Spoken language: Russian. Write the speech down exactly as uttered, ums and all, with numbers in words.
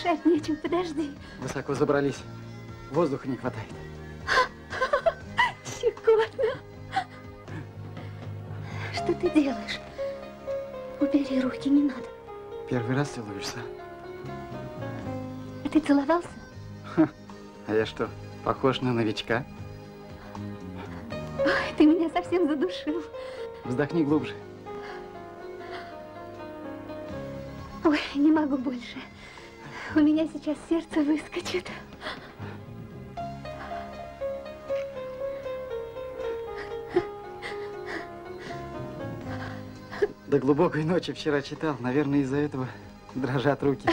дышать нечем, подожди. Высоко забрались, воздуха не хватает. Щекотно. Что ты делаешь? Убери руки, не надо. Первый раз целуешься. А ты целовался? Ха. А я что, похож на новичка? Ой, ты меня совсем задушил. Вздохни глубже. Ой, не могу больше. У меня сейчас сердце выскочит. До глубокой ночи вчера читал. Наверное, из-за этого дрожат руки.